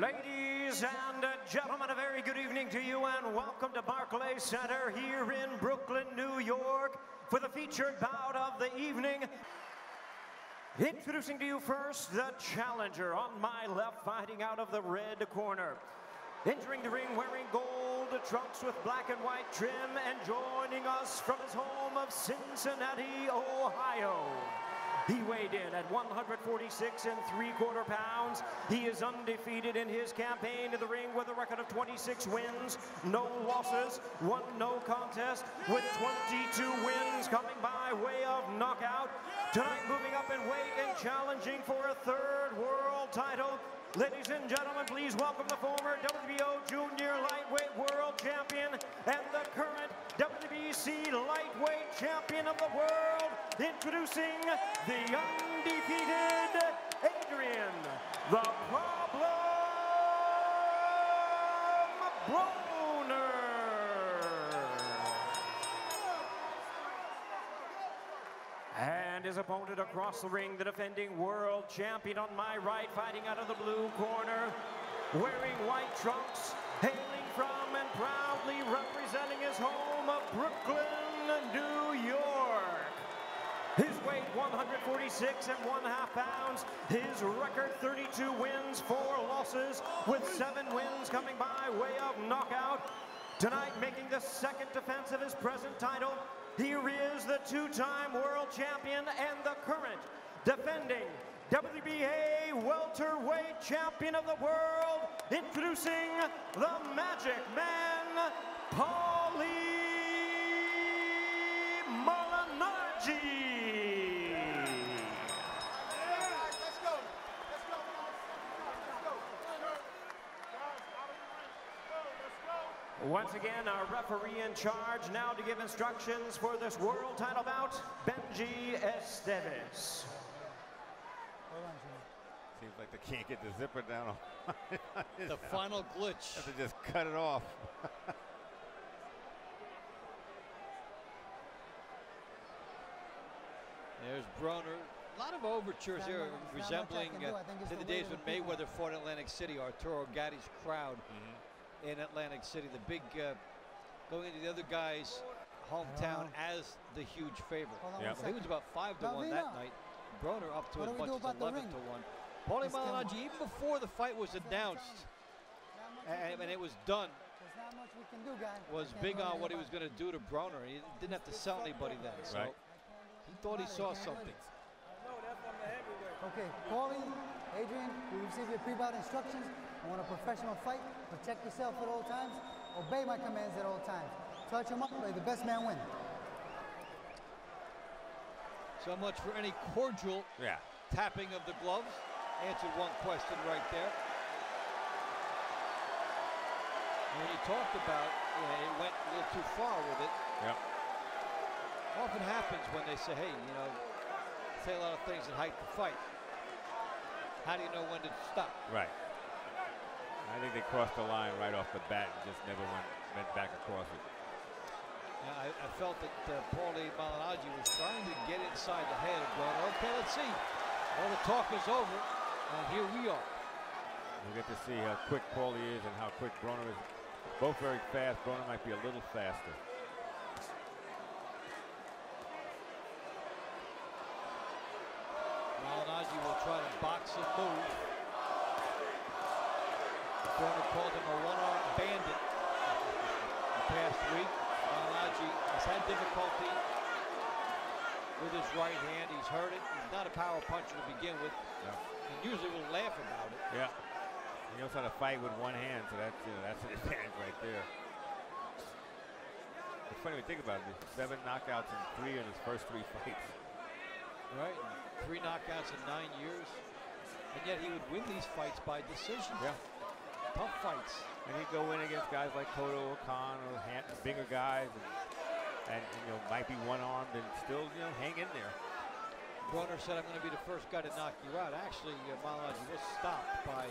Ladies and gentlemen, a very good evening to you and welcome to Barclays Center here in Brooklyn, New York for the featured bout of the evening. Introducing to you first the challenger on my left, fighting out of the red corner. Entering the ring wearing gold trunks with black and white trim and joining us from his home of Cincinnati, Ohio. He weighed in at 146¾ pounds. He is undefeated in his campaign in the ring with a record of 26 wins, no losses, one no contest, with 22 wins coming by way of knockout. Tonight moving up in weight and challenging for a third world title. Ladies and gentlemen, please welcome the former WBO Junior Lightweight World Champion and the current WBC Lightweight Champion of the World, introducing the undefeated Adrien "The Problem" Broner. And his opponent across the ring, the defending world champion on my right, fighting out of the blue corner, wearing white trunks, hailing from and proudly representing his home of Brooklyn, New York. His weight 146½ pounds. His record 32 wins, 4 losses, with 7 wins coming by way of knockout. Tonight making the second defense of his present title, here is the two-time world champion and the current defending WBA welterweight champion of the world, introducing the Magic Man, Paulie Malignaggi. Once again, our referee in charge now to give instructions for this world title bout, Benji Esteban. Seems like they can't get the zipper down. The final glitch. Have to just cut it off. There's Broner. A lot of overtures here resembling to the days when Mayweather fought in Atlantic City, Arturo Gatti's crowd. In Atlantic City, the big going into the other guy's hometown as the huge favorite. Yep. He was about 5 to 1 that night. Broner up to as much as 11 to 1. Paulie Malignaggi, even before the fight was announced and it was done, was big on what he was going to do to Broner. He didn't have to sell anybody then, so he thought he saw something. Okay, Paulie, Adrien, you received your pre-bout instructions. You want a professional fight? Protect yourself at all times. Obey my commands at all times. Touch him up, play the best man win. So much for any cordial tapping of the gloves. Answered one question right there. When he talked about it went a little too far with it. Yep. Often happens when they say, hey, you know, say a lot of things and hype the fight. How do you know when to stop? Right. I think they crossed the line right off the bat and just never went back across it. Yeah, I felt that Paulie Malignaggi was trying to get inside the head of Broner. Okay, let's see. All the talk is over, and here we are. We get to see how quick Paulie is and how quick Broner is. Both very fast. Broner might be a little faster. Malignaggi will try to box and move. Broner called him a one-arm bandit the past week. Malignaggi has had difficulty with his right hand. He's hurt it. He's not a power puncher to begin with. No. He usually will laugh about it. Yeah. He knows how to fight with one hand, so that's, you know, that's an advantage right there. It's funny to think about it. 7 knockouts and 3 in his first 3 fights. Right. 3 knockouts in 9 years. And yet he would win these fights by decision. Yeah. Tough fights. And he'd go in against guys like Kodo or Khan or bigger guys and you know, might be one-armed and still, you know, hang in there. Broner said, I'm going to be the first guy to knock you out. Actually, Malignaggi was stopped by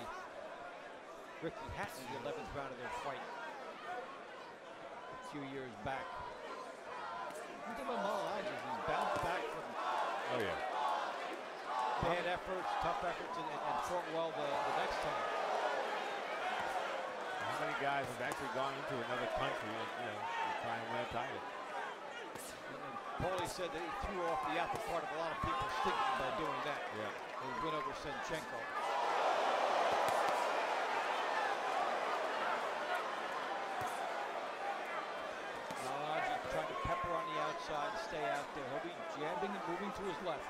Ricky Hatton in the 11th round of their fight a few years back. You think about Malignaggi, he's bounced back from bad efforts, tough efforts, and fought well the next time. as many guys have actually gone into another country and, you know, try and win a title. And then Paulie said that he threw off the apple cart of a lot of people's thinking by doing that. Yeah. He went over Sinchenko. Trying to pepper on the outside, stay out there. He'll be jabbing and moving to his left.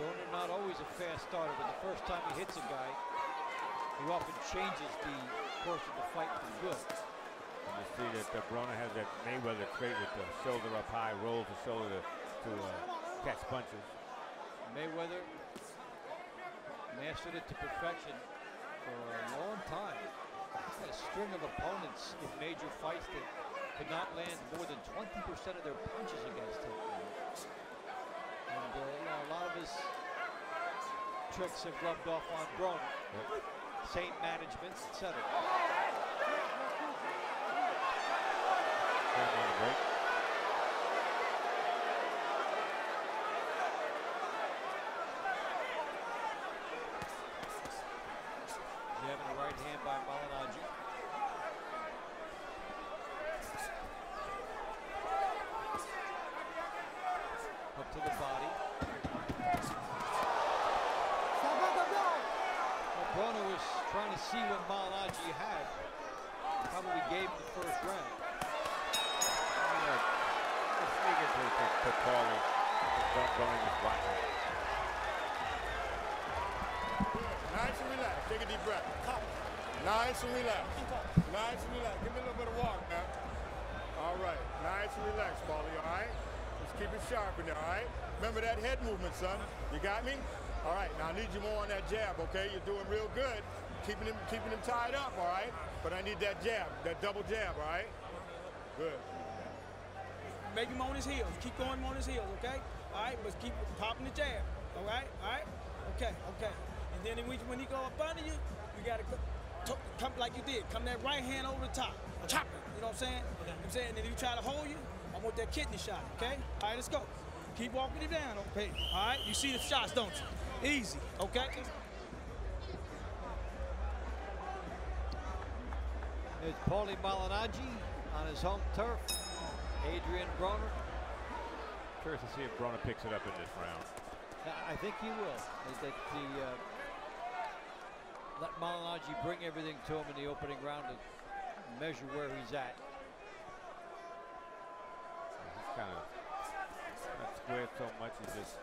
Broner not always a fast starter, but the first time he hits a guy, he often changes the course of the fight for good. And you see that Broner has that Mayweather trait with the shoulder up high, roll the shoulder to catch punches. Mayweather mastered it to perfection for a long time. He's had a string of opponents in major fights that could not land more than 20% of their punches against him. And you know, a lot of his tricks have rubbed off on Broner. Yep. Same management, etc. See what Malignaggi had, probably gave him the first round. To Paulie, Broner just watching. Nice and relax, take a deep breath. Nice and relax, nice and relax. Give me a little bit of walk now. All right, nice and relax, Paulie, all right? Just keep it sharp in there, all right? Remember that head movement, son. You got me? All right, now I need you more on that jab, okay? You're doing real good. Keeping him tied up, all right? But I need that jab, that double jab, all right? Good. Make him on his heels. Keep going on his heels, okay? All right, but keep popping the jab, all right? All right? Okay, okay. And then when he go up under you, you got to come like you did. Come that right hand over the top. Chop it, you know what I'm saying? You know what I'm saying? And if he try to hold you, I want that kidney shot, okay? All right, let's go. Keep walking him down, okay? All right, you see the shots, don't you? Easy, okay? It's Paulie Malignaggi on his home turf. Adrien Broner. Curious to see if Broner picks it up in this round. I think he will. Let Malignaggi bring everything to him in the opening round to measure where he's at. He's kind of not squared so much as just.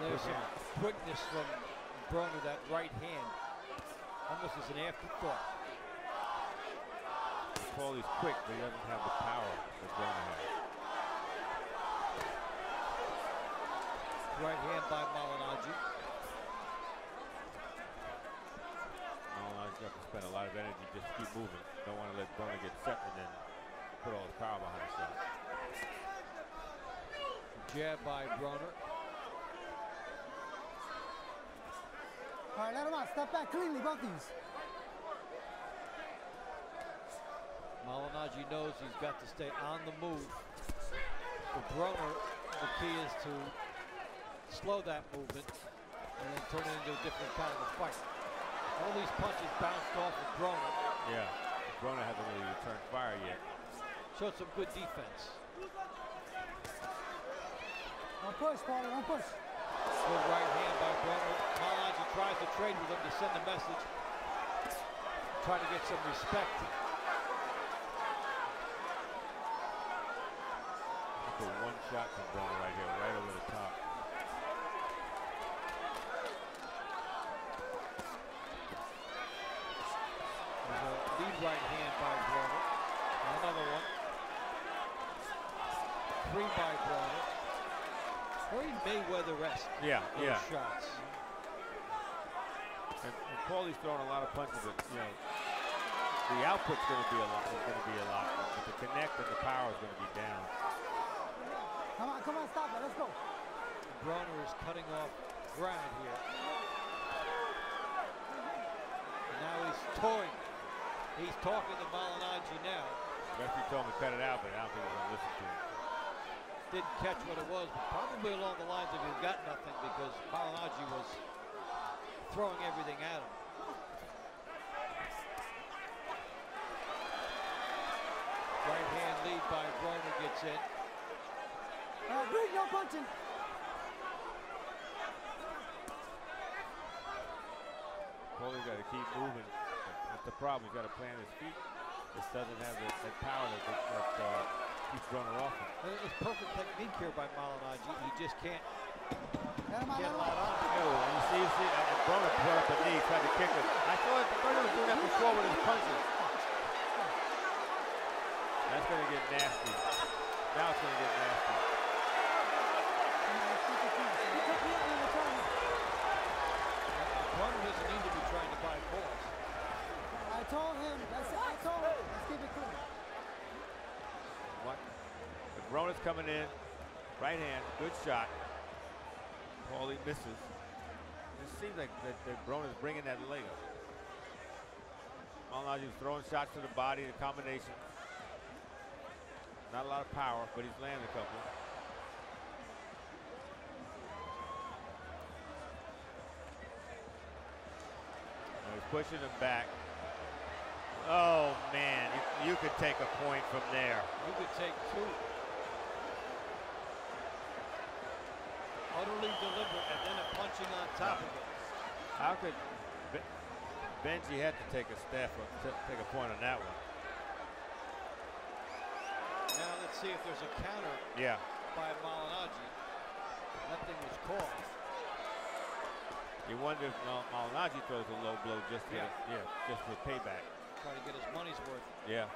There's some quickness from Broner, that right hand, almost as an afterthought. Paulie's quick, but he doesn't have the power that Broner has. Right hand by Malignaggi. Malignaggi has to spend a lot of energy just to keep moving. Don't want to let Broner get set and then put all his power behind his shot. Jab by Broner. All right, let him out. Step back cleanly, both these. Malignaggi knows he's got to stay on the move. For Broner, the key is to slow that movement and then turn it into a different kind of a fight. All these punches bounced off of Broner. Yeah, Broner hasn't really returned fire yet. Showed some good defense. One push, Paulie, one push. Good right hand by Broner. Malignaggi tries to trade with him to send a message. Try to get some respect. One shot from Broner right here, right over the top. There's a lead right hand by Broner. Another one. Three by Broner. Very Mayweather-esque. Yeah, yeah. Shots. And Paulie's throwing a lot of punches, but you know, the output's going to be a lot. It's going to be a lot, but the connect and the power is going to be down. Come on, come on, stop it, let's go. Broner is cutting off ground here. And now he's toying. He's talking to Malignaggi now. The referee told him to cut it out, but I don't think he's gonna listen to him. Didn't catch what it was, but probably along the lines of you got nothing because Malignaggi was throwing everything at him. Right hand lead by Broner gets in. Great, no punching. Paulie got to keep moving. That's the problem. He's got to plant his feet. This doesn't have the power that keeps Broner off him. It's perfect technique here by Malignaggi. He just can't get a lot on him. And you see, Broner put up a knee, tried to kick him. I thought Broner was doing that before with his punches. That's going to get nasty. Now it's going to get nasty. Broner doesn't need to be trying to buy balls. I told him. I told him. Let's keep it clean. What? The Broner's coming in. Right hand. Good shot. Paulie misses. It seems like that Broner's bringing that leg up. Malnaggi's throwing shots to the body. The combination. Not a lot of power, but he's landing a couple. He's pushing him back. Oh, man, you could take a point from there. You could take two. Utterly deliberate, and then a punching on top of it. How could Benji had to take a take a point on that one? Now let's see if there's a counter by Malignaggi. Nothing was called. You wonder if Malignaggi throws a low blow just to just for payback. Try to get his money's worth. Yeah.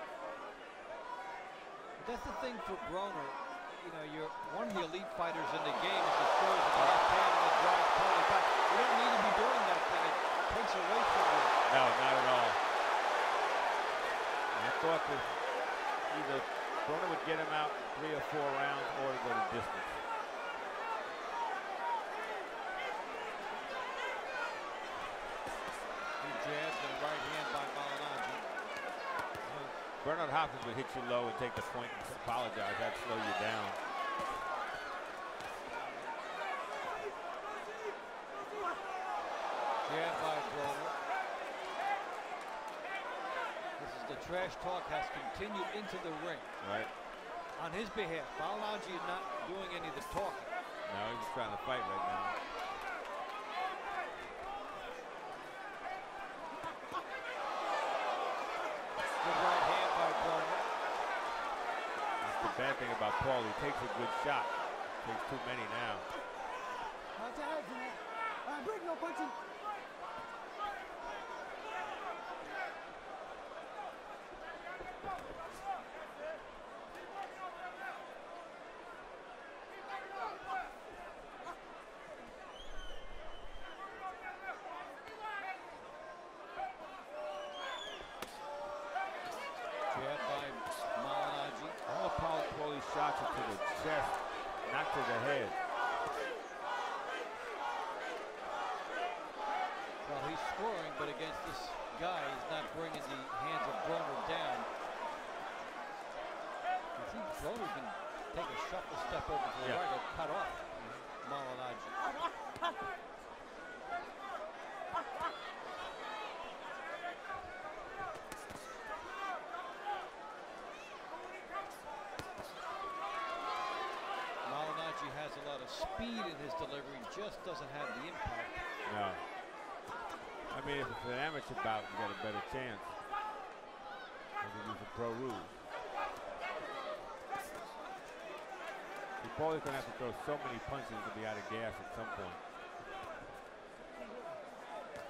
But that's the thing for Broner. You know, you're one of the elite fighters in the game is the throws of the left hand and the drive Paulie back. You don't need to be doing that thing. It takes away from you. No, not at all. And I thought that either Broner would get him out 3 or 4 rounds or to go to distance. Bernard Hopkins would hit you low and take the point and apologize. That'd slow you down. Yeah, by Broner. This is the trash talk has continued into the ring. Right. On his behalf, Malignaggi is not doing any of the talking. No, he's just trying to fight right now. Bad thing about Paulie, he takes a good shot. Takes too many now. Break, no punching. Shots to the chest, not to the head. Well, he's scoring, but against this guy, he's not bringing the hands of Broner down. You see, Broner can take a shuffle step over to the right and cut off Malignaggi. Has a lot of speed in his delivery, just doesn't have the impact. No. I mean, if it's an amateur bout, you got a better chance. I think it's a pro rule. Paulie's going to have to throw so many punches to be out of gas at some point.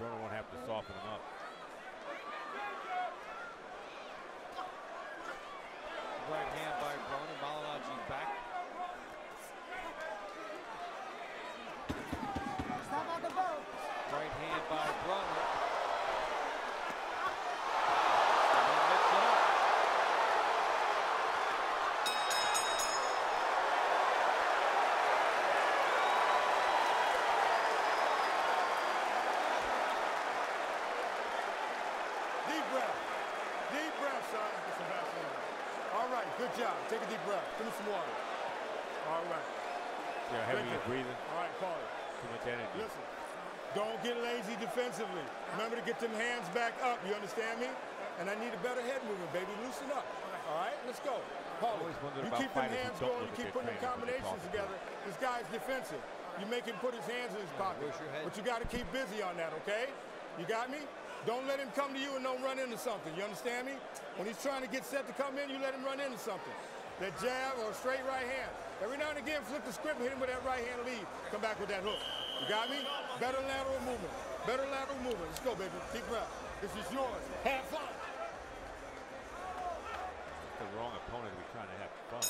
Broner won't have to soften him up. Right hand by Broner, Malignaggi back. Right hand by Broner. And then lifts it up. Deep breath, son. All right, good job. Take a deep breath. Give me some water. All right. Yeah, heavy breathing. All right, Paulie. Too much energy. Listen. Don't get lazy defensively. Remember to get them hands back up. You understand me? And I need a better head movement, baby. Loosen up. All right, let's go. Paulie, you keep them hands going. You keep putting them combinations together. This guy's defensive. You make him put his hands in his pocket. But you got to keep busy on that, okay? You got me? Don't let him come to you and don't run into something. You understand me? When he's trying to get set to come in, you let him run into something. That jab or straight right hand. Every now and again, flip the script, hit him with that right hand lead. Come back with that hook. You got me? Better lateral movement. Better lateral movement. Let's go, baby. Keep up. This is yours. Have fun. It's the wrong opponent to be trying to have fun.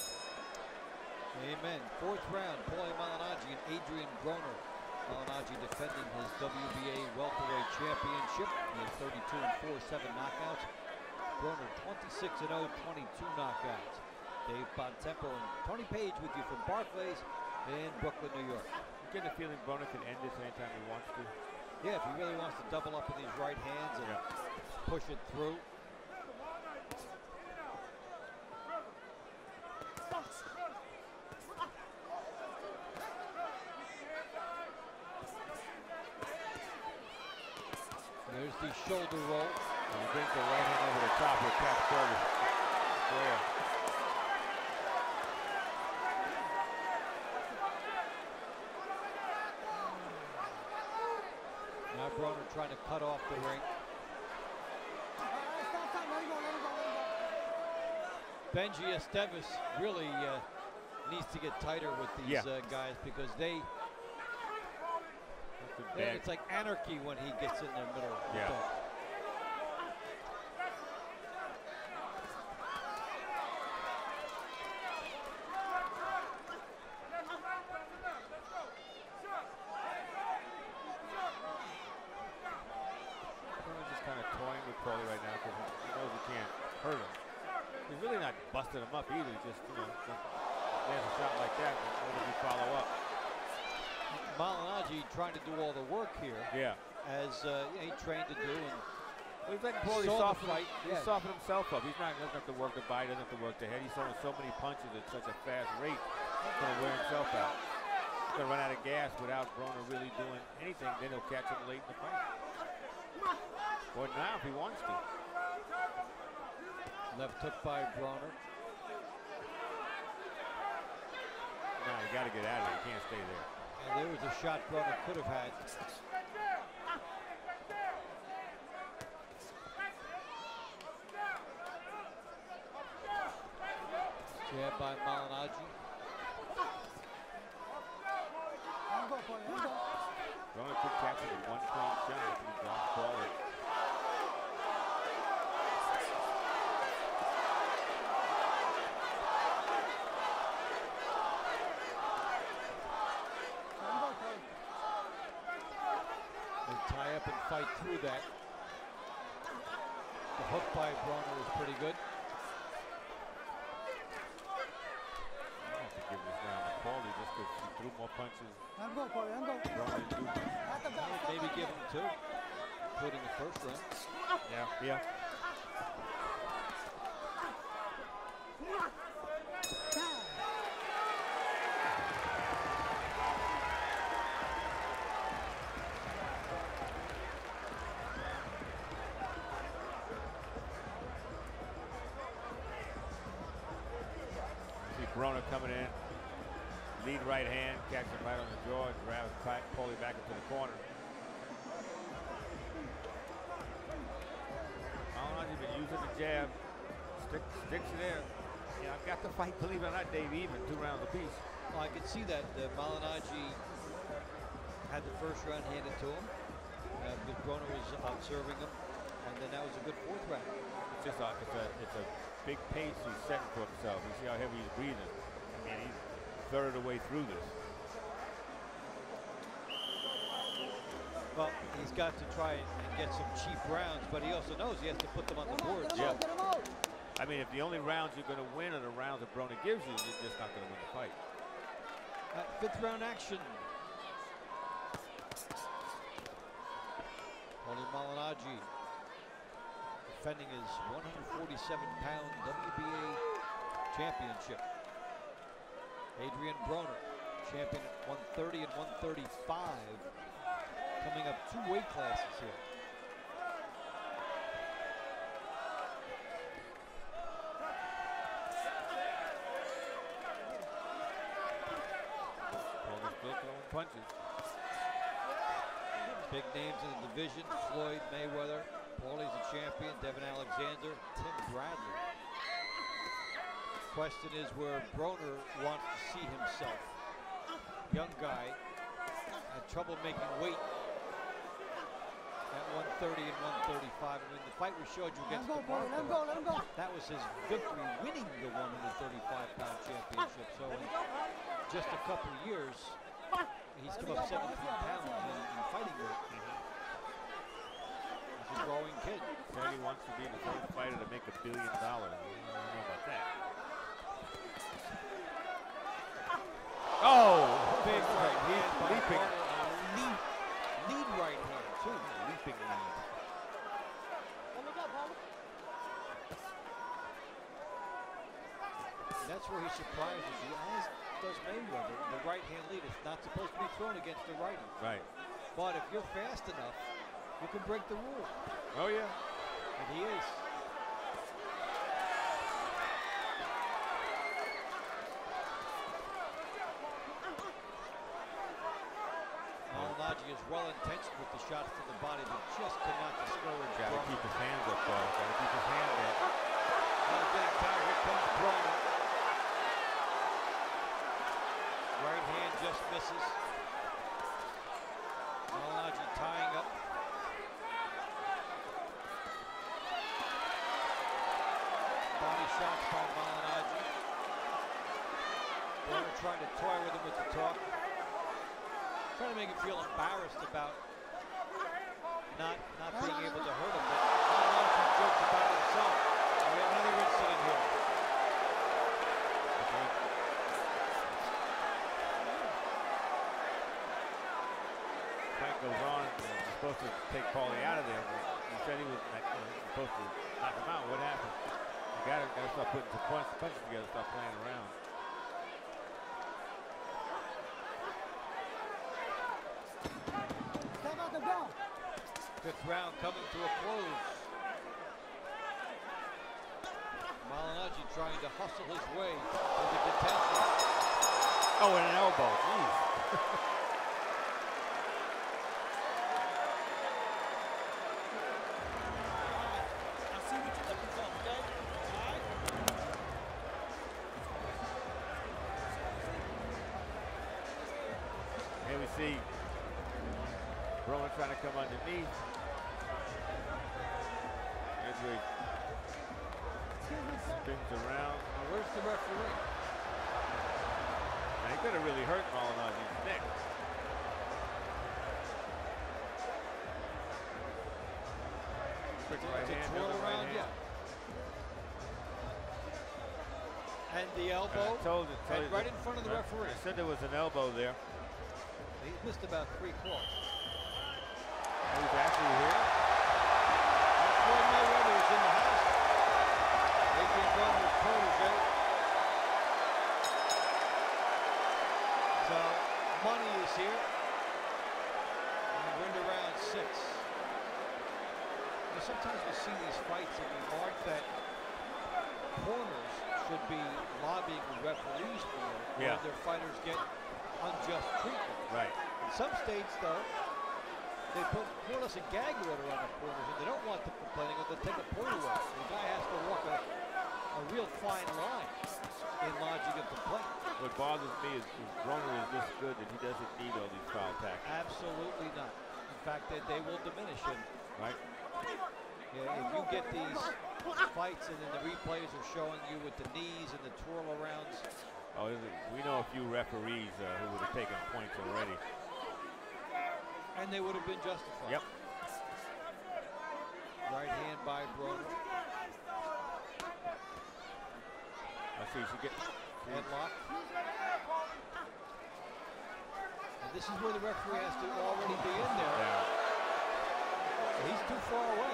Amen. Fourth round, Paulie Malignaggi and Adrien Broner. Malignaggi defending his WBA welterweight championship. He has 32-4, 7 knockouts. Broner 26-0, 22 knockouts. Dave Bontempo and Tony Page with you from Barclays in Brooklyn, New York. I'm getting the feeling Broner can end this anytime he wants to. Yeah, if he really wants to double up with these right hands and push it through. There's the shoulder roll. And you think the right hand over the top with Cap Burger. Square. Now Broner trying to cut off the ring. Benji Esteban really needs to get tighter with these guys because they. Yeah, it's like anarchy when he gets in the middle. Yeah. Broner just kind of toying with Paulie right now because he knows he can't hurt him. He's really not busting him up either. Just, you know, there's a shot like that. What does he follow up? Malignaggi trying to do all the work here. Yeah. As he trained to do. He's letting Paulie soften himself up. He's not going to have to work the body, doesn't have to work the head. He's throwing so many punches at such a fast rate. He's going to wear himself out. He's going to run out of gas without Broner really doing anything. Then he'll catch him late in the fight. Or now if he wants to. Left hook by Broner. No, you got to get out of it. You can't stay there. And there was a shot Broner could have had. Jab by Malignaggi. Broner could catch it with one strong shot. He dropped Paulie. And fight through that. The hook by Broner was pretty good. I have to give this round to Paulie just because he threw more punches. Maybe give him two, including the first round. Yeah. Broner coming in, lead right hand, catches him right on the jaw, grabs Paulie back into the corner. Malignaggi been using the jab, sticks it there. Yeah, I've got the fight, believe it or not, Dave, even 2 rounds apiece. Well, I could see that Malignaggi had the first round handed to him, because Broner was observing him, and then that was a good fourth round. It's just like it's a big pace he's setting for himself. You see how heavy he's breathing. I mean, he's a third of the way through this. Well, he's got to try and get some cheap rounds, but he also knows he has to put them on the board. Yeah. I mean, if the only rounds you're going to win are the rounds that Broner gives you, you're just not going to win the fight. Fifth round action. Paulie Malignaggi, defending his 147-pound WBA championship. Adrien Broner, champion at 130 and 135. coming up two weight classes here. Punches. Big names in the division, Floyd Mayweather, Paulie's a champion, Devin Alexander, Tim Bradley. Question is where Broner wants to see himself. Young guy, had trouble making weight at 130 and 135. I mean, the fight we showed you against the Barclays, that was his victory, winning the 135-pound championship. So in just a couple of years, he's come up 17 pounds in fighting weight. He's a growing kid. Said he wants to be the third fighter to make $1 billion. I don't know about that. Oh, big right hand. Leaping. Lead right hand, too. Leaping lead. That's where he surprises you. Does Mayweather, the right-hand lead, it's not supposed to be thrown against the righty. Right. But if you're fast enough, you can break the rule. Oh, yeah. And he is. Malignaggi is well-intentioned with the shots to the body, but just cannot discourage. Gotta keep his hands up, though. Gotta keep his hands up. Here comes Broner. Right hand just misses. Malignaggi tying up. Body shots by Malignaggi. Broner trying to toy with him with the talk. Trying to make him feel embarrassed about not being able to hurt him. But Malignaggi jokes about himself. We have another incident here. Goes on, you're supposed to take Paulie out of there. You said he was supposed to knock him out. What happened? You gotta start putting some punches together, start playing around. Fifth round coming to a close. Malignaggi trying to hustle his way to the contention. Oh, and an elbow, jeez. Broner trying to come underneath. As he spins around. Now where's the referee? Now he could have really hurt Malinaggi's neck. Quick right hand, another right hand. Yeah. And the elbow. And right in front of the referee. I said there was an elbow there. He missed about three quarters. He's actually here. That's Floyd Mayweather is in the house. Adrien Broner's protege. So money is here. And we're into round six. Now, sometimes we see these fights and we mark that corners should be lobbying the referees for where their fighters get unjust treatment. Right. In some states, though, they put more or less a gag order on the corners, and they don't want them complaining, or they take a point away. The guy has to walk a real fine line in lodging a complaint. What bothers me is Broner is this good that he doesn't need all these foul tackles. Absolutely not. In fact, they will diminish him. Right. Yeah, if you get these fights and then the replays are showing you with the knees and the twirl arounds. Oh, we know a few referees who would have taken points already. And they would have been justified. Yep. Right hand by Broner. I see she gets headlock. And this is where the referee has to already be in there. Yeah. He's too far away.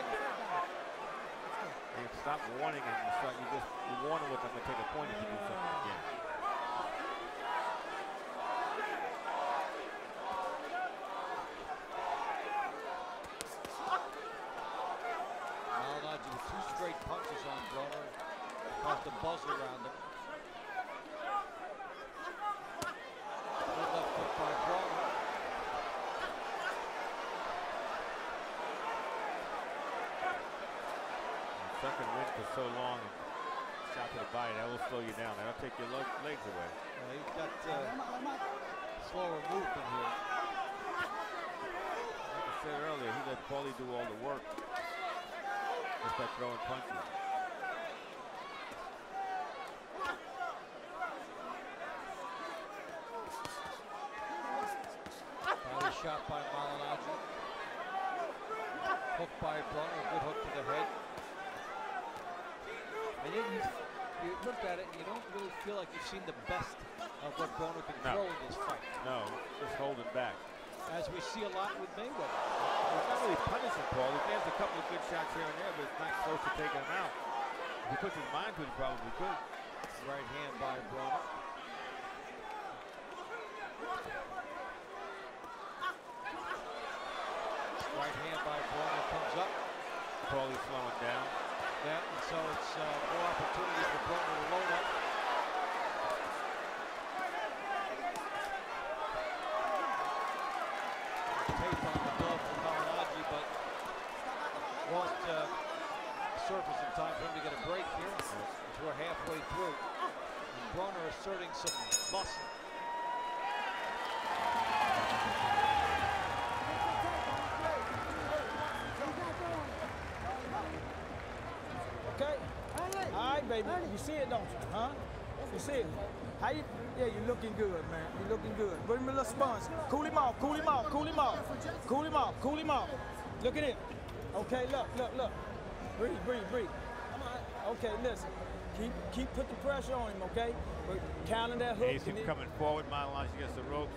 You stop warning him. You just warn him with them to take a point if you do something again. buzzer around him. Good left foot by Broner. Second win for so long, shot to the body, that will slow you down. That'll take your legs away. Yeah, he's got slower movement here. Like I said earlier, he let Paulie do all the work just by throwing punches. Shot by Malignaggi. Hook by Broner, good hook to the head. And you look at it and you don't really feel like you've seen the best of what Broner can throw in this fight. No, just holding back. As we see a lot with Mayweather. He's not really punishing Paulie. He has a couple of good shots here and there, but it's not close to taking him out. If he puts his mind to it, he probably could. Right hand by Broner. Right hand by Broner comes up. Paulie slowing down. Yeah, and so it's more opportunity for Broner to load up. Tape on the glove for Malignaggi, but won't surface in time for him to get a break here. As we're halfway through, and Broner asserting some muscle. Baby, you see it, don't you? Huh? You see it? How you? Yeah, you're looking good, man. You're looking good. Bring him a little sponge. Cool him off. Cool him off. Cool him off. Cool him off. Cool him off. Look at him. Okay, look, look, look. Breathe, breathe, breathe. Okay, listen. Keep put the pressure on him, okay? But counting that hook. He's coming forward, Malignaggi against the ropes.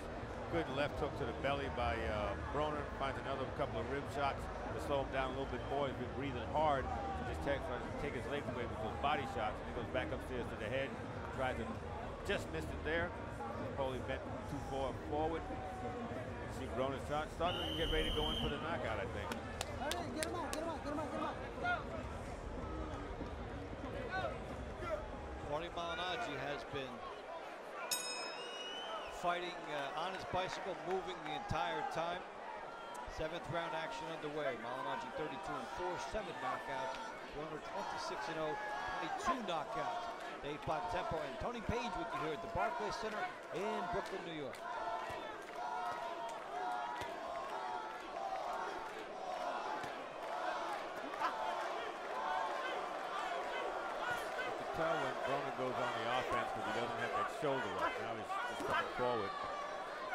Good left hook to the belly by Broner. Finds another couple of rib shots to slow him down a little bit more. He's been breathing hard. Just take his legs away with those body shots. And he goes back upstairs to the head. Tries to just miss it there. Paulie bent too far forward. You see Broner starting to get ready to go in for the knockout, I think. All right, get him out, get him out, get him out, get him out. Paulie Malignaggi has been fighting on his bicycle, moving the entire time. Seventh round action underway. Malignaggi 32-4, 7 knockouts. Broner 26-0, 22 knockouts. Dave Bontempo and Tony Page with you here at the Barclays Center in Brooklyn, New York. You can tell when Broner goes on the offense because he doesn't have that shoulder up. Now he's just coming forward,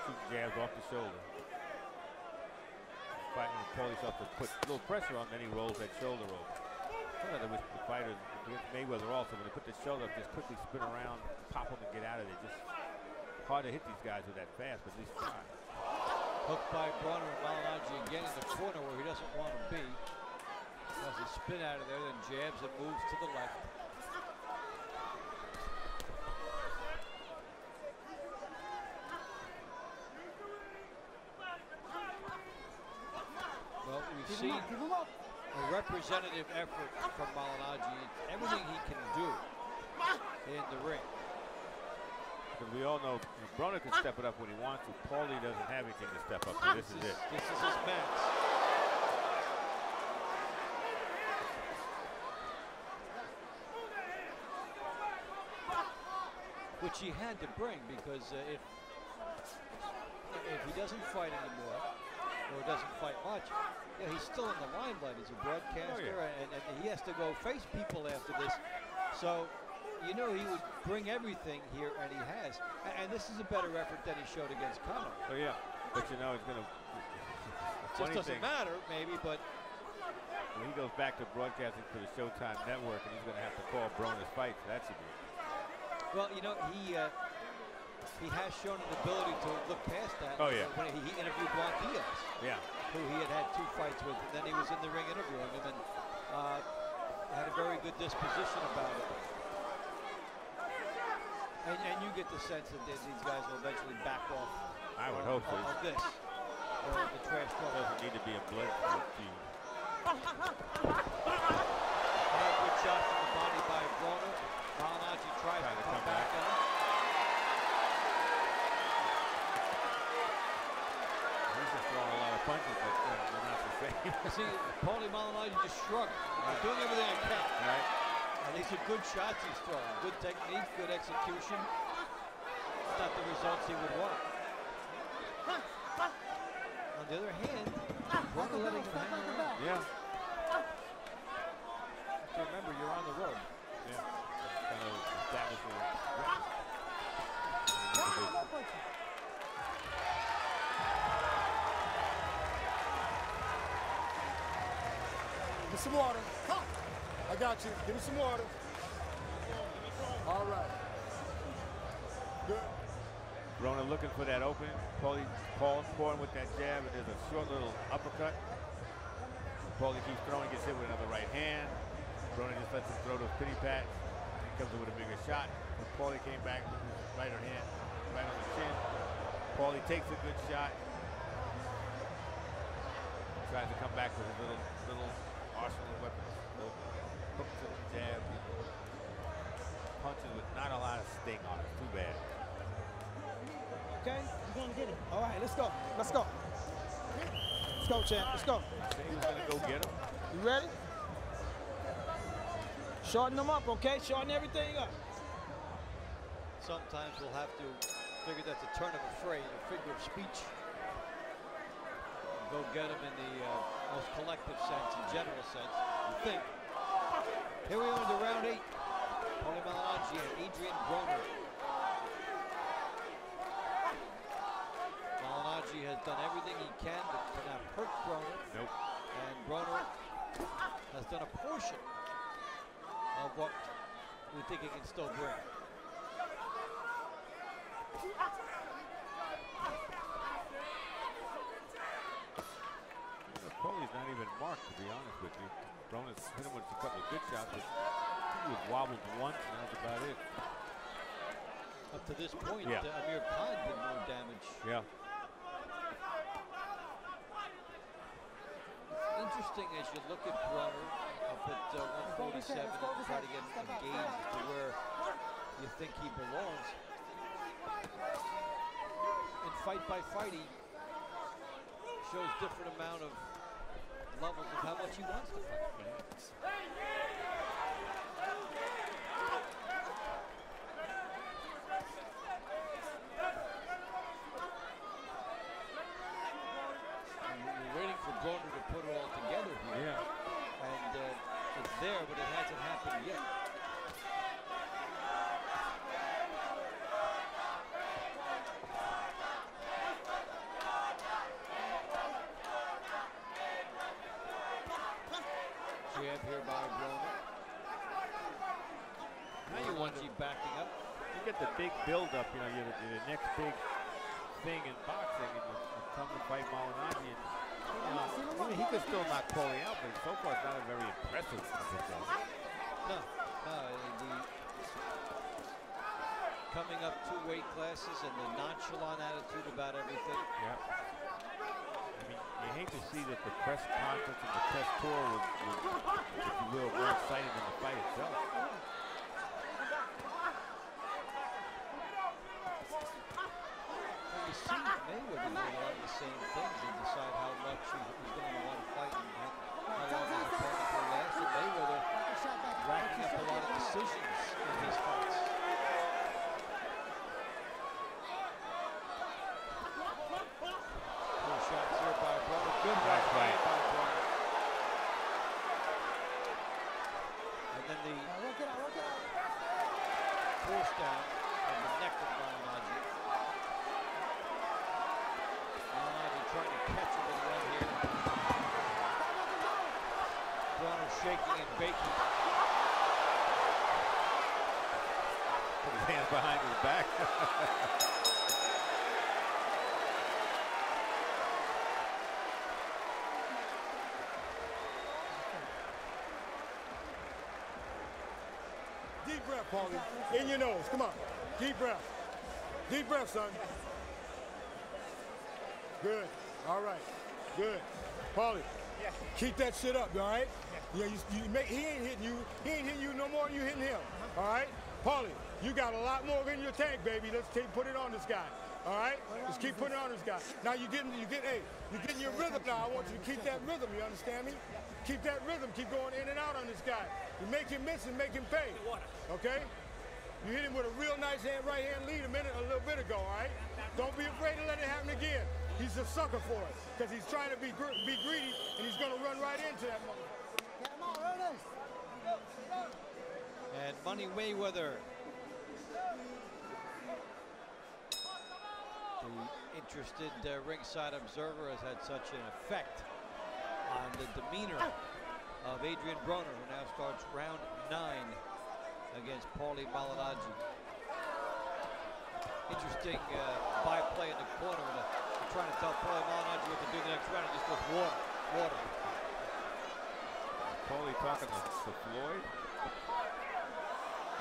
shooting jabs off the shoulder. Fighting Paulie's up to put a little pressure on, then he rolls that shoulder over. With the fighters, with Mayweather also, when they put the shoulder up, just quickly spin around, pop him and get out of there. Just hard to hit these guys with that fast, but at least try. Hooked by Broner and Malignaggi again in the corner where he doesn't want to be. Does a spin out of there, then jabs and moves to the left. We've seen a representative effort from Malignaggi, everything he can do in the ring. Because we all know Broner can step it up when he wants to. Paulie doesn't have anything to step up, so this is it. This is his match. Which he had to bring, because if he doesn't fight anymore, or doesn't fight much, yeah, he's still in the limelight. He's a broadcaster, and he has to go face people after this. So, you know, he would bring everything here, and he has. And this is a better effort than he showed against Conor. Oh, yeah, but you know, it's going to... Just doesn't matter, maybe, but... When he goes back to broadcasting for the Showtime network, and he's going to have to call Broner's fight, so that should be it. Well, you know, he has shown an ability to look past that. Oh, yeah. When he interviewed Juan Diaz, who he had had 2 fights with, and then he was in the ring interviewing him and had a very good disposition about it. And you get the sense that these guys will eventually back off. I would hope so. Of this. Or the trash talk. Doesn't need to be a blitz for the team. Good shot from the body by Broner. Malignaggi tries to come back in. He's just throwing a lot of punches, but they're not for fame. See, Paulie Malignaggi just shrugged. Right. He's doing everything I can. Right. And these are good shots he's throwing. Good technique, good execution. It's not the results he would want. On the other hand, Broner letting him hang around. Yeah. So remember, you're on the road. Yeah. That was the Give me some water. I got you. Give me some water. All right. Good. Broner looking for that open. Paulie calling for him with that jab. And there's a short little uppercut. Paulie keeps throwing, gets hit with another right hand. Broner just lets him throw those pity pats. He comes in with a bigger shot. But Paulie came back with his right hand, right on the chin. Paulie takes a good shot. Tries to come back with a little arsenal of weapons. Little hooks and jabs. Punches with not a lot of sting on it. Too bad. Okay, you're gonna get it. All right, let's go. Let's go. Let's go, champ. Let's go. He's gonna go get him. You ready? Shorten them up, okay? Shorten everything up. Sometimes we'll have to figure that's a turn of a phrase, a figure of speech. Go get him in the most collective sense, in general sense, you think. Here we are into round 8. Paulie Malignaggi and Adrien Broner. Malignaggi has done everything he can but cannot hurt Broner. Nope. And Broner has done a portion of what we think he can still bring. Paulie's not even marked, to be honest with you. Broner's hit him with a couple of good shots, but he was wobbled once, and that's about it. Up to this point, yeah. Amir Khan did no damage. Yeah. It's interesting as you look at Broner up at 147 and try to get him engaged to where you think he belongs. And fight by fight, he shows different amount of levels of how much he wants to fight. We're waiting for Broner to put it all together here. Yeah. And it's there, but it hasn't happened yet. Here by Broner. Now you want you backing up. You get the big build-up, you know, you're the next big thing in boxing, and you come to fight Malignaggi. I mean, he could still knock Paulie out, but so far it's not a very impressive performance. No, coming up 2 weight classes and the nonchalant attitude about everything. Yep. I mean, you hate to see that the press conference and the press tour was if you will, more exciting than the fight itself. Well, you see Mayweather do a lot of the same things and decide how much he's going to want to fight and how long he's going to last. And Mayweather racking up a lot of decisions in his fights. Shaking and baking. Put his hands behind his back. Deep breath, Paulie. In your nose. Come on. Deep breath. Deep breath, son. Good. All right. Good. Paulie. Yeah. Keep that shit up, all right? Yeah, he ain't hitting you. He ain't hitting you no more than you hitting him, all right? Paulie, you got a lot more in your tank, baby. Let's keep putting it on this guy. All right? Let's keep putting it on this guy. Now you're getting your rhythm now. I want you to keep that rhythm, you understand me? Keep that rhythm. Keep going in and out on this guy. You make him miss and make him pay. Okay? You hit him with a real nice hand, right hand lead a little bit ago, all right? Don't be afraid to let it happen again. He's a sucker for it, because he's trying to be greedy, and he's going to run right into that motherfucker. And Bunny Mayweather, the interested ringside observer, has had such an effect on the demeanor of Adrien Broner, who now starts round 9 against Paulie Malignaggi. Interesting byplay in the corner. They're trying to tell Paulie Malignaggi what to do the next round. He just goes water. Paulie talking to Floyd.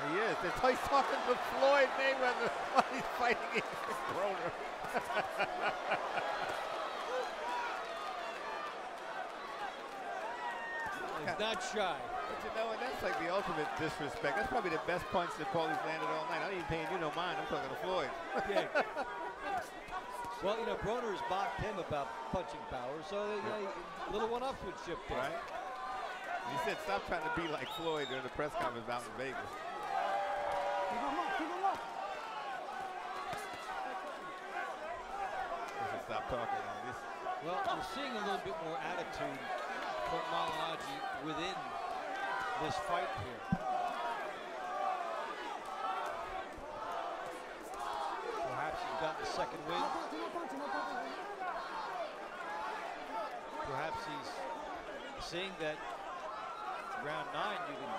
He is. It's like talking to Floyd Mayweather while he's fighting Broner. He's not shy. But you know what, that's like the ultimate disrespect. That's probably the best punch that Paulie's landed all night. I'm not even paying you no mind. I'm talking to Floyd. Okay. Well, you know, Broner's mocked him about punching power, so they little one-upsmanship there. Right. He said, stop trying to be like Floyd during the press conference out in Vegas. Keep him up, keep him up. I should stop talking like this. Well, we're seeing a little bit more attitude from Malignaggi within this fight here. Perhaps he's gotten a second win. Perhaps he's seeing that round 9, you can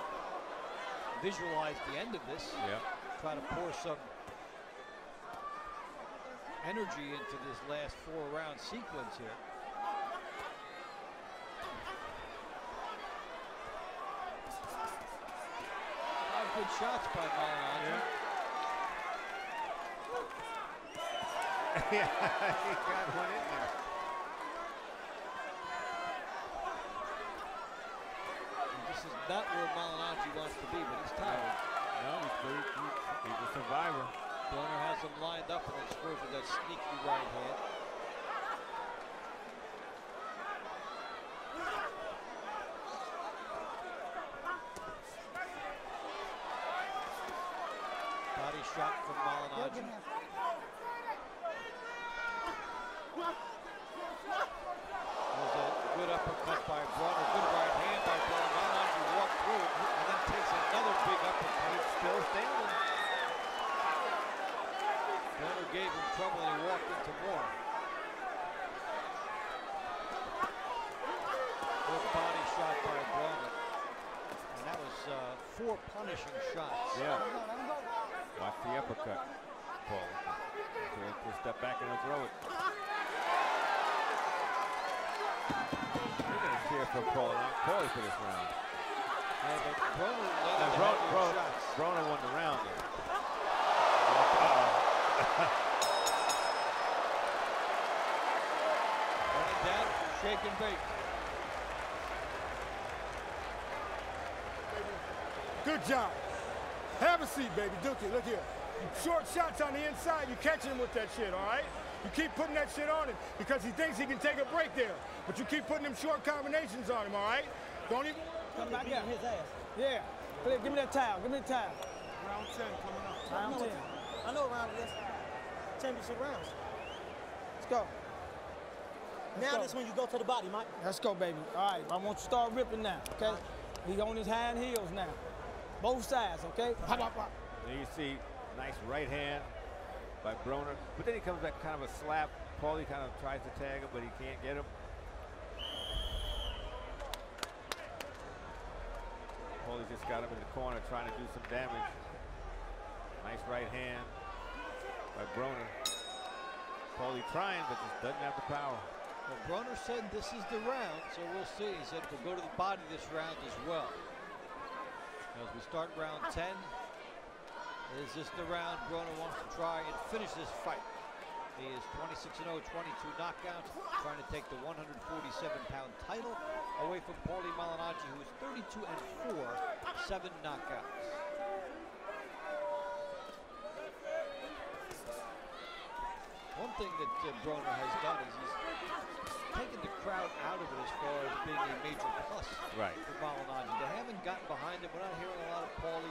visualize the end of this. Yeah. Try to pour some energy into this last 4-round sequence here. Five good shots by Malignaggi. Yeah, he got one in there. This is not where Malignaggi wants to be, but he's tired. No, he's a survivor. Broner has him lined up and then screws with that sneaky right hand. Body shot from Malignaggi. There's a good uppercut by Broner, good right hand by Broner. And then takes another big uppercut. Still standing. Broner gave him trouble and he walked into more. Good body shot by Broner. And that was 4 punishing shots. Yeah. Watch the uppercut. Paulie to step back and he'll throw it. We're going to cheer for Paulie for this round. Yeah, but Broner won the round there. Running down, shake and bake. Good job. Have a seat, baby. Dookie, look here. Short shots on the inside, you catching him with that shit, all right? You keep putting that shit on him because he thinks he can take a break there. But you keep putting them short combinations on him, all right? Don't even... Come back in his ass. Yeah. Give me that towel. Give me the towel. Round 10 coming up. Round 10. I know round this. Championship rounds. Let's go. Now this when you go to the body, Mike. Let's go, baby. All right. I want you to start ripping now, okay? He's on his hind heels now. Both sides, okay? Hop, hop, hop. There you see, nice right hand by Broner. But then he comes back kind of a slap. Paulie kind of tries to tag him, but he can't get him. Paulie just got him in the corner trying to do some damage. Nice right hand by Broner. Paulie trying, but just doesn't have the power. Well, Broner said this is the round, so we'll see. He said we'll go to the body this round as well. As we start round 10, is this the round Broner wants to try and finish this fight? He is 26-0, 22 knockouts, trying to take the 147-pound title away from Paulie Malignaggi, who is 32-4, 7 knockouts. one thing that Broner has done is he's taken the crowd out of it as far as being a major plus for Malignaggi. They haven't gotten behind him. We're not hearing a lot of Paulie.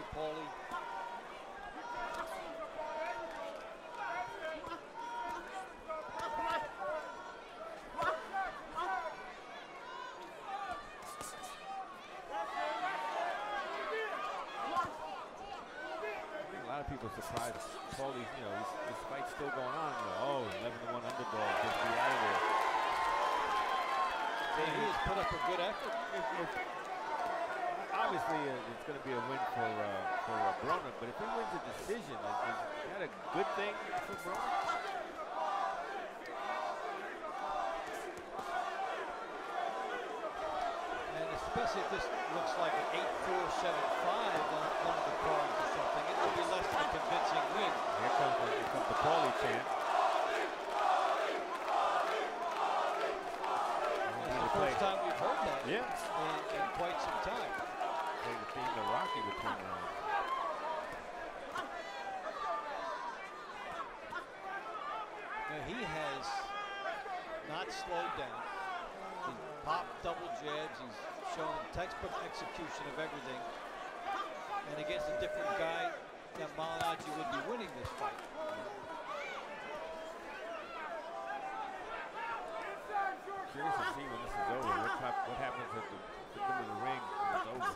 Surprised Paulie, you know, this fight's still going on. Oh, 11-1 underdog, just be out of there. He has put up a good effort. Obviously, it's going to be a win for Broner, but if he wins a decision, is that a good thing for Broner? And especially if this looks like an 8-4-7-5 on one of the cards or something, it will be less than a convincing win. Here comes the Paulie chant. It's the first time we've heard that in quite some time. Playing the theme of Rocky with Tim Bradley. Now he has not slowed down. He's popped double jabs. He's shown textbook execution of everything. And against a different guy, that Malignaggi would be winning this fight. Curious to see when this is over, what happens at the end of the ring when it's over. Well,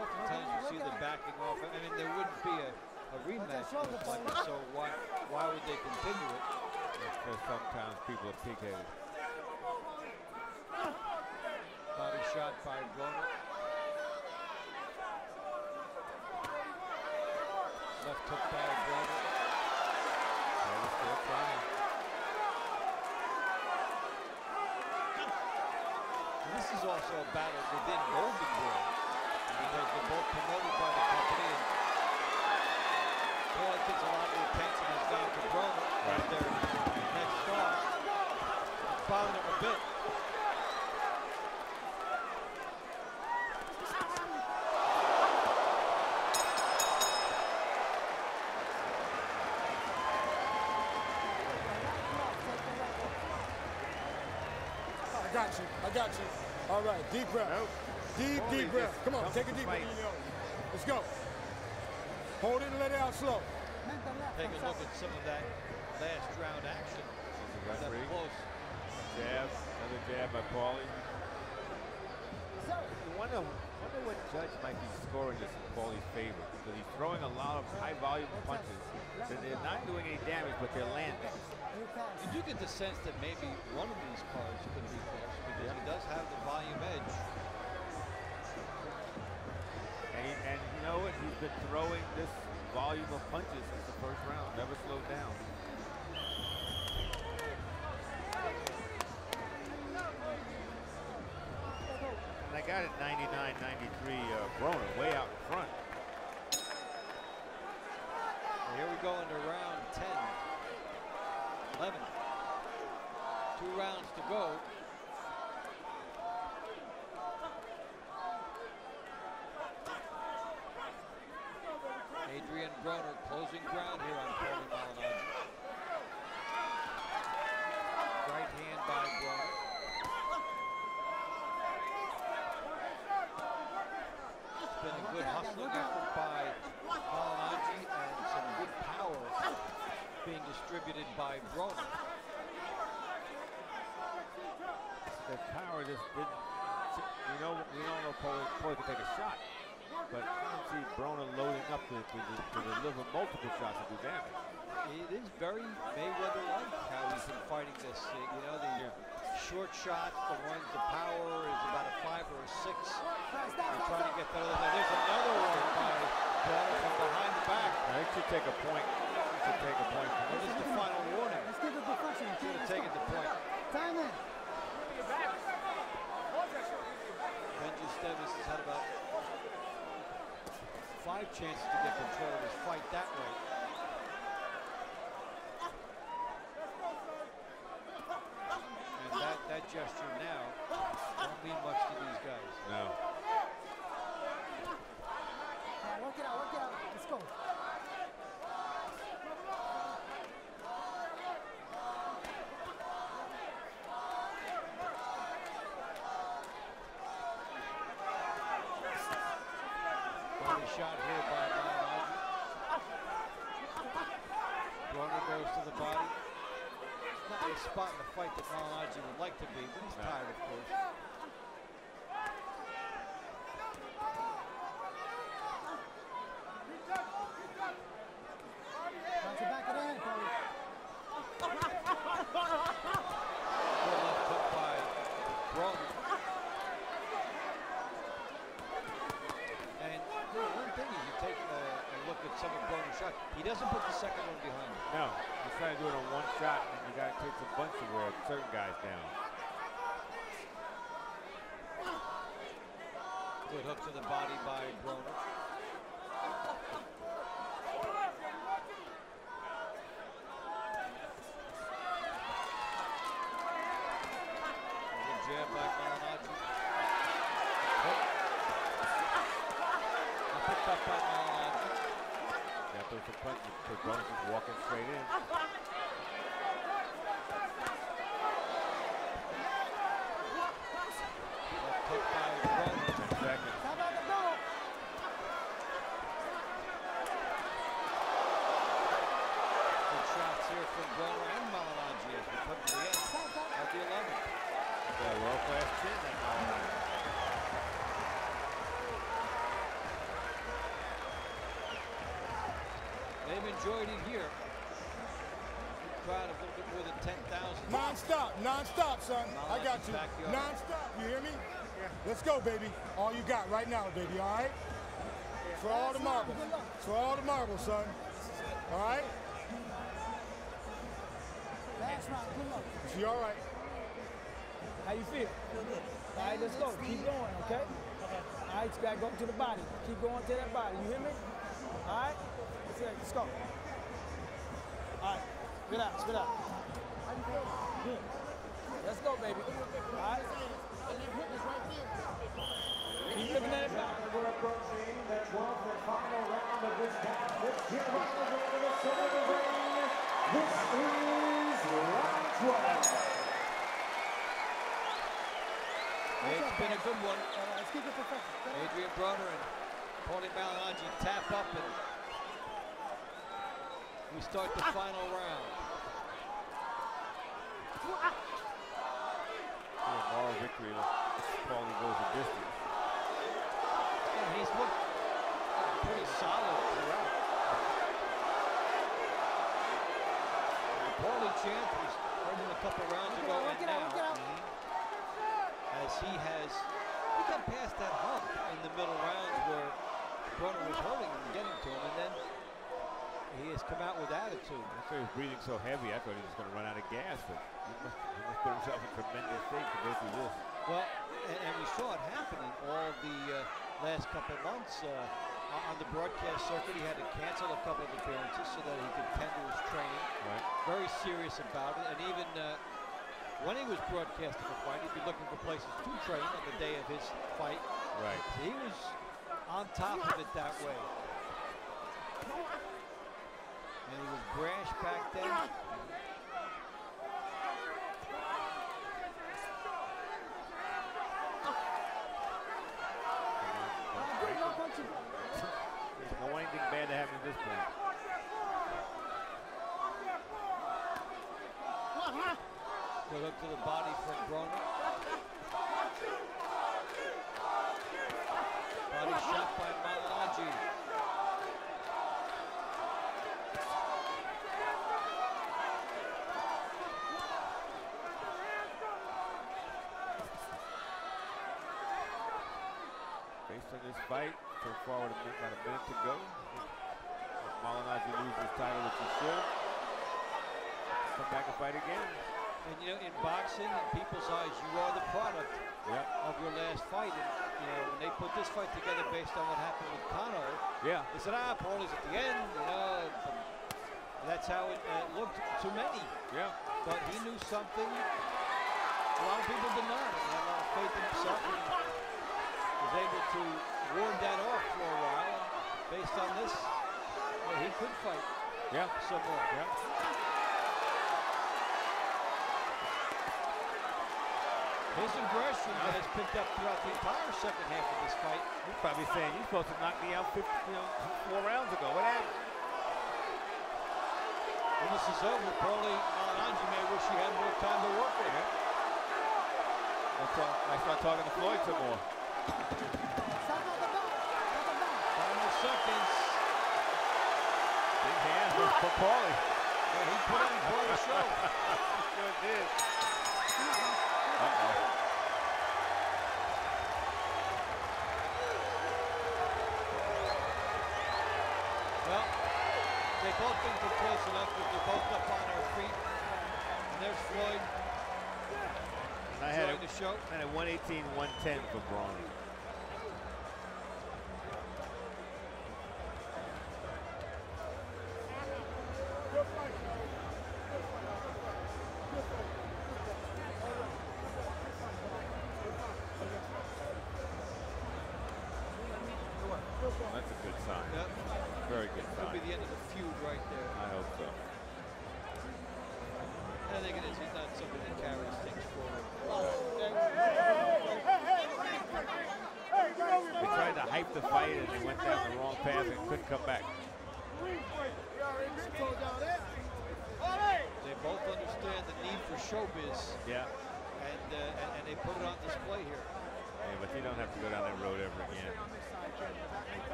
oftentimes you see them backing off. I mean, there wouldn't be a rematch, so why would they continue it? Because sometimes people are pig-headed. Body shot by Broner. Left hook by Broner. He's still trying. This is also a battle within Golden Boy, because they're both promoted by the company. Boy thinks a lot of attention has gone to Broner. Right there, next shot. It's bothering him a bit. I got you. All right, deep breath. Nope. Deep breath. Come on, take a deep breath. Let's go. Hold it and let it out slow. Take a look at some of that last round action. That's close. Jab, another jab by Paulie. I wonder what judge might be scoring this in Paulie's favor, because he's throwing a lot of high-volume punches. So they're not doing any damage, but they're landing. You do get the sense that maybe one of these cards could be close, because he does have the volume edge. And you know what? He's been throwing this volume of punches since the first round. Never slowed down. And I got it 99-93 Broner way out in front. And here we go into round 10. 11. 2 rounds to go. Adrien Broner closing ground here on Paulie Malignaggi. Right hand by Broner. It's been a good hustling effort by Malignaggi and some good power being distributed by Broner. The power just didn't. We don't know Paulie could take a shot, but I don't see Broner loading up to deliver multiple shots and do damage. It is very Mayweather-like how he's been fighting this. You know, the short shots, the ones, the power is about a 5 or a 6. They're trying to get better than that. There's another one by Broner from behind the back. That should take a point. To take a point. This is the final warning. Let's give it the function. Should have taken the point. Time in. Benji Esteban has had about 5 chances to get control of his fight that way. And that gesture now won't mean much to these guys. No. Work it out. Let's go. go. Shot here by Malignaggi. Broner goes to the body. It's not a spot in the fight that Malignaggi would like to be, but he's tired, of course. That's the back of the head, Paulie. Good left hook by Broner. Some of Broner's shot. He doesn't put the second one behind him. No, he's trying to do it on one shot, and you got to take a bunch of certain guys down. Good hook to the body by Broner. Good jab by Malignaggi. Oh. Picked up by Malignaggi. There's a punch for Broner just walking straight in. Good shots here from Broner and Malignaggi as we come to the end at the 11th. Yeah, world-class chin at Malignaggi. They've enjoyed it here. The crowd a little bit more than 10,000. Non-stop, non-stop, son. I got you. Non-stop, you hear me? Yeah. Let's go, baby. All you got right now, baby, all right? Yeah. For all the marbles. For all the marbles, son. All right? That's not good luck. She all right? How you feel? Feel good. All right, let's go. Keep going, okay? All right, you got to go to the body. Keep going to that body. You hear me? All right? Let's go. All right, spit out, spit out. Good. Let's go, baby. All right. Keep looking at it back. We're approaching the 12th and final round of this bout. Let's hear about the round of the center of the ring. This is round 12. It's been a good one. Let's keep it professional. Adrien Broner and Paulie Malignaggi tap up and we start the final round. All victory probably goes a distance. And he's looked pretty solid throughout. The Paulie champ was earning a couple rounds ago right now. As he has, he got past that hump in the middle rounds where Broner was holding him and getting to him, and then he has come out with attitude. That's why he was breathing so heavy. I thought he was going to run out of gas, but he must put himself in tremendous shape to go through this. Well, and we saw it happening all the last couple of months on the broadcast circuit. He had to cancel a couple of appearances so that he could tend to his training. Right. Very serious about it, and even when he was broadcasting a fight, he'd be looking for places to train on the day of his fight. Right. So he was on top of it that way. And he was brash back then. There's no anything bad to happen at this point. Good look to the body from Broner. Body shot by Malignaggi. This fight so far with about a minute to go. If Malignaggi loses his title, which he should, come back and fight again. And you know, in boxing, in people's eyes, you are the product of your last fight. And you know, when they put this fight together based on what happened with Connor, they said, ah, Paulie's at the end. You know, that's how it looked to many. Yeah. But he knew something a lot of people denied. He had a lot of faith in himself. Was able to ward that off for a while. Based on this, Well, he could fight. Yeah. Some more. Yeah. His aggression has picked up throughout the entire second half of this fight. You're probably saying, you're supposed to knock me out 4 rounds ago. What happened? When this is over, Paulie Malignaggi may wish he had more time to work with him. I start talking to Floyd some more. Final seconds. Big hand for Paulie. Yeah, he put on for the show. Sure did. Well, they both think they're close enough, but they're both up on their feet. And there's Floyd. And I had the show. And a 118-110 for Broner. That's a good sign. Yep. Very good sign. That'll be the end of the feud right there. I hope so. I think it is. He's not somebody that carries things forward. They tried to hype the fight and they went down the wrong path and couldn't come back. They both understand the need for showbiz. Yeah. And they put it on display here. Hey, but you don't have to go down that road ever again.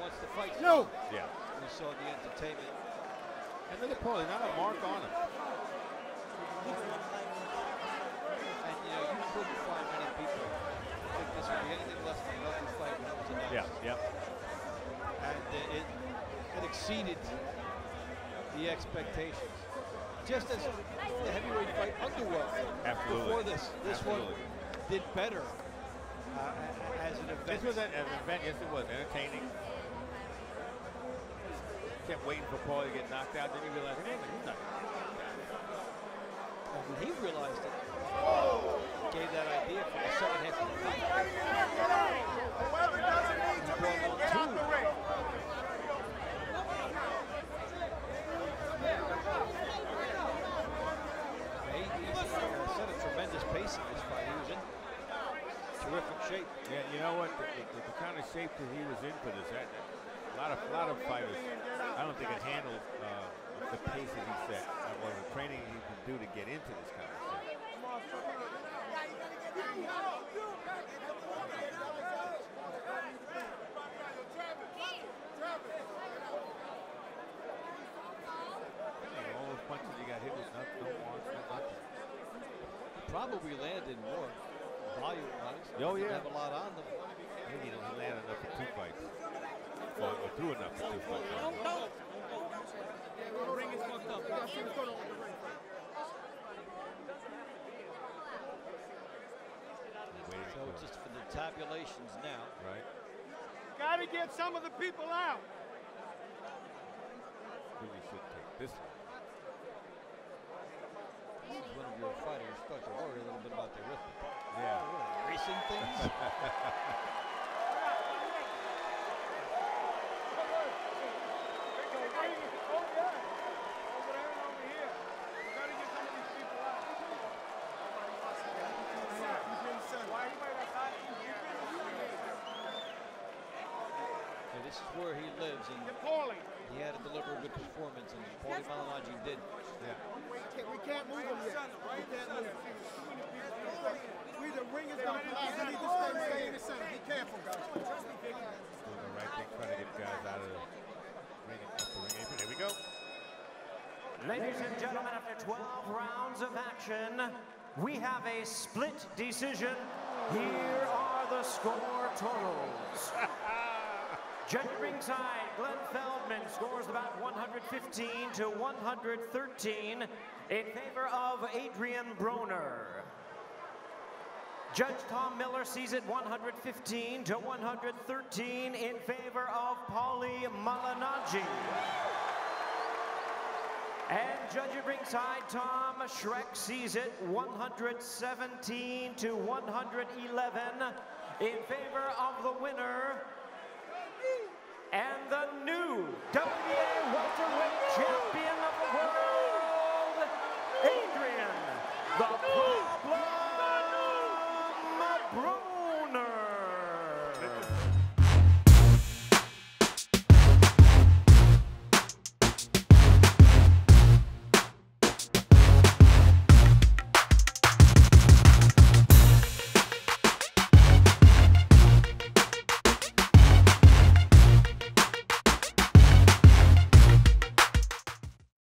Once the fight started, yeah, we saw the entertainment. And look at Paulie, not a mark on him. And you know, you couldn't find many people who think this would be anything less than a lovely fight when it was announced. Yeah, yeah. And it exceeded the expectations. Just as the heavyweight fight underwhelmed before this, this one did better as an event. This was an event, yes it was, entertaining. Kept waiting for Paulie to get knocked out, then he realized, hey, he's not gonna get knocked out. And when he realized it, gave that idea for the second half of the fight. Whoever doesn't need to be in, get out the ring. He set a tremendous pace in this fight. He was in terrific shape. Yeah, you know what? The kind of shape that he was in for this, a lot of fighters, I don't think it handled the pace that he set, or the training he can do to get into this kind of shape. All those punches he got hit with, nothing. Probably landed more volume-wise. Oh, yeah. Have a lot on them. Maybe he doesn't land enough for 2 fights. Well, or do enough for 2 fights. The ring is fucked up. So it's just for the tabulations now. Right. Gotta get some of the people out. Really should take this one. One of your fighters, you start to worry a little bit about the rhythm. Yeah. Racing things. So this is where he lives, and he had to deliver a good performance, and Paulie Malignaggi did. Yeah. We can't move him yet. The ring is going to collapse. I need this guy to stay in the center. Be careful, guys. Doing the right thing, trying to get guys out of the ring. There we go. Ladies and gentlemen, after 12 rounds of action, we have a split decision. Here are the score totals. Judge ringside, Glenn Feldman scores about 115 to 113 in favor of Adrien Broner. Judge Tom Miller sees it 115 to 113 in favor of Paulie Malignaggi. And judge at ringside, Tom Shrek sees it 117 to 111 in favor of the winner,